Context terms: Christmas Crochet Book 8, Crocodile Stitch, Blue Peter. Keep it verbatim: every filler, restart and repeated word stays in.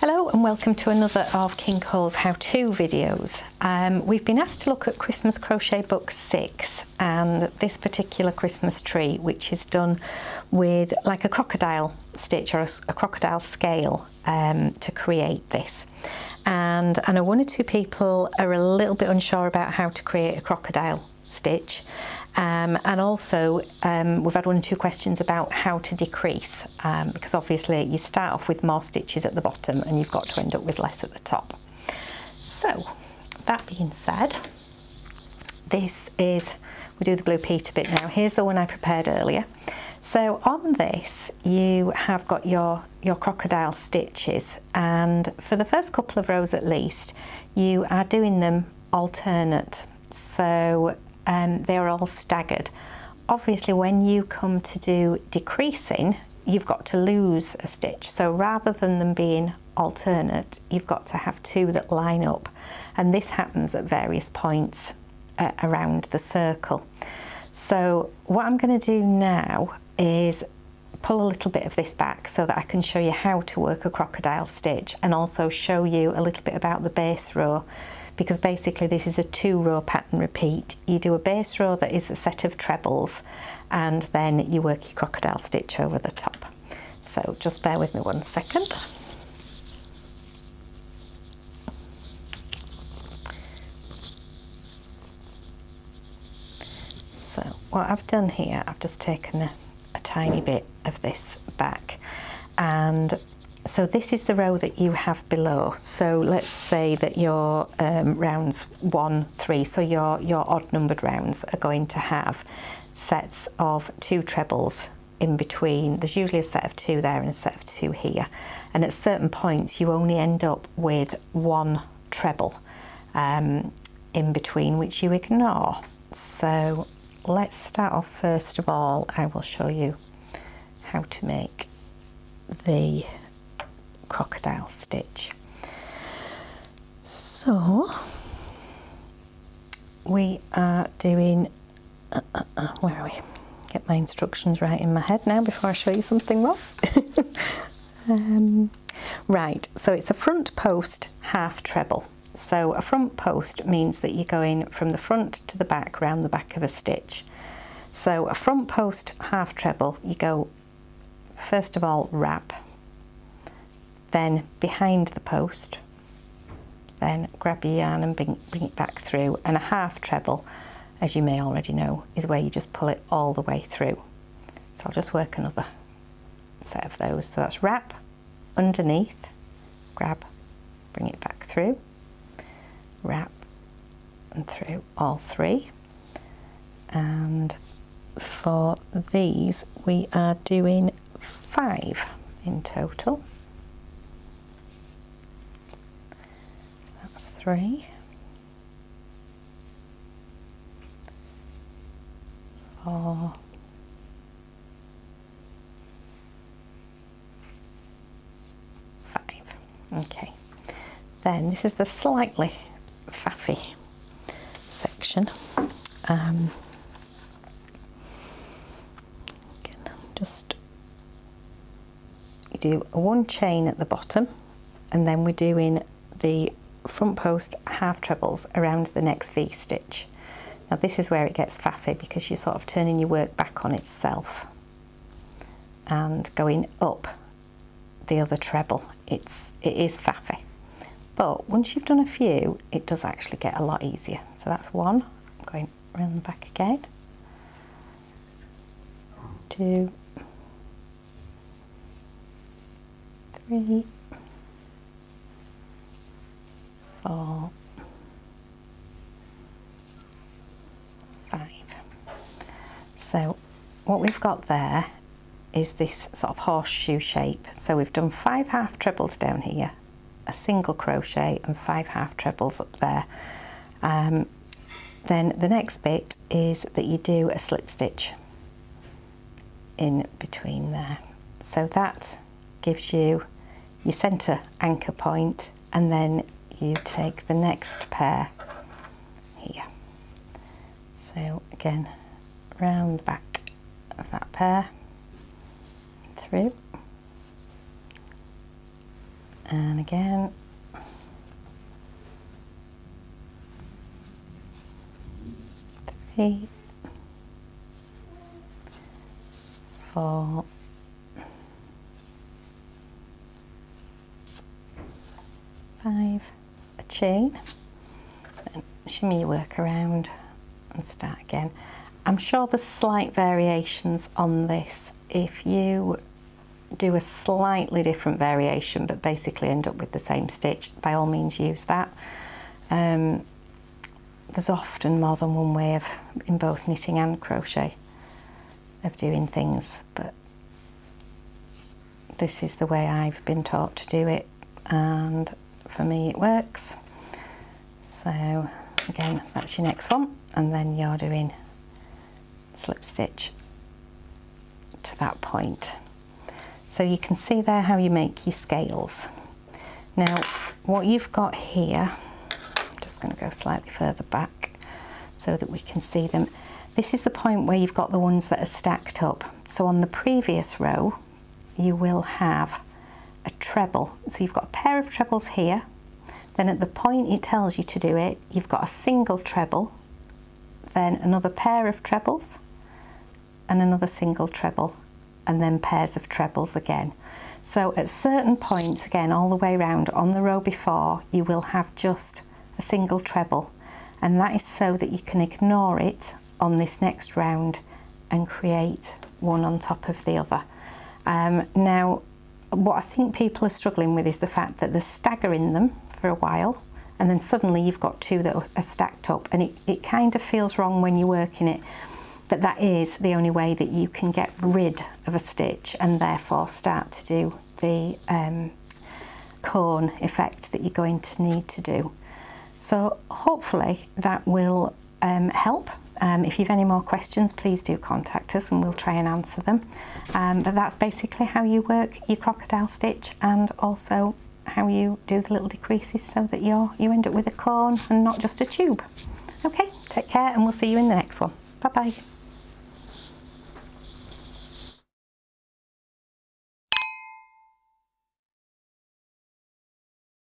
Hello and welcome to another of King Cole's how-to videos. Um, we've been asked to look at Christmas Crochet Book six and this particular Christmas tree, which is done with like a crocodile stitch or a, a crocodile scale um, to create this. And I know one or two people are a little bit unsure about how to create a crocodile stitch, um, and also um, we've had one or two questions about how to decrease, um, because obviously you start off with more stitches at the bottom and you've got to end up with less at the top. So that being said, this is, we do the Blue Peter bit now. Here's the one I prepared earlier. So on this you have got your your crocodile stitches, and for the first couple of rows at least you are doing them alternate, so Um, they're all staggered. Obviously when you come to do decreasing, you've got to lose a stitch, so rather than them being alternate, you've got to have two that line up, and this happens at various points uh, around the circle. So what I'm going to do now is pull a little bit of this back so that I can show you how to work a crocodile stitch, and also show you a little bit about the base row, because basically this is a two row pattern repeat. You do a base row that is a set of trebles, and then you work your crocodile stitch over the top. So just bear with me one second. So what I've done here, I've just taken a, a tiny bit of this back, and so this is the row that you have below. So let's say that your um, rounds one, three, so your, your odd numbered rounds are going to have sets of two trebles in between. There's usually a set of two there and a set of two here. And at certain points you only end up with one treble um, in between, which you ignore. So let's start off, first of all, I will show you how to make the crocodile stitch. So we are doing uh, uh, uh, where are we? Get my instructions right in my head now before I show you something wrong. um, right, so it's a front post half treble. So a front post means that you're going from the front to the back round the back of a stitch. So a front post half treble, you go first of all wrap, then behind the post, then grab your yarn and bring, bring it back through. And a half treble, as you may already know, is where you just pull it all the way through. So I'll just work another set of those. So that's wrap, underneath, grab, bring it back through, wrap and through all three. And for these we are doing five in total. Three, four, five. Okay, then this is the slightly faffy section. Um, again, just you do one chain at the bottom, and then we're doing the front post half trebles around the next V stitch. Now this is where it gets faffy, because you're sort of turning your work back on itself and going up the other treble. It's it is faffy, but once you've done a few it does actually get a lot easier. So that's one, I'm going round the back again, two, three, four, five. So what we've got there is this sort of horseshoe shape. So we've done five half trebles down here, a single crochet and five half trebles up there. Um, then the next bit is that you do a slip stitch in between there. So that gives you your centre anchor point, and then you take the next pair here. So again, round the back of that pair, through, and again. Three, four, five, a chain, and shimmy your work around and start again. I'm sure there's slight variations on this. If you do a slightly different variation but basically end up with the same stitch, by all means use that. Um, there's often more than one way of, in both knitting and crochet, of doing things, but this is the way I've been taught to do it, and for me it works. So again, that's your next one, and then you're doing slip stitch to that point. So you can see there how you make your scales. Now what you've got here, I'm just going to go slightly further back so that we can see them. This is the point where you've got the ones that are stacked up. So on the previous row you will have a treble. So you've got a pair of trebles here, then at the point it tells you to do it, you've got a single treble, then another pair of trebles, and another single treble, and then pairs of trebles again. So at certain points, again all the way round on the row before, you will have just a single treble, and that is so that you can ignore it on this next round and create one on top of the other. Um, now what I think people are struggling with is the fact that they're staggering them for a while, and then suddenly you've got two that are stacked up, and it, it kind of feels wrong when you're working it. But that is the only way that you can get rid of a stitch and therefore start to do the um, cone effect that you're going to need to do. So hopefully that will um, help. Um, if you've any more questions, please do contact us and we'll try and answer them. Um, but that's basically how you work your crocodile stitch, and also how you do the little decreases so that you're, you end up with a cone and not just a tube. Okay, take care, and we'll see you in the next one. Bye bye.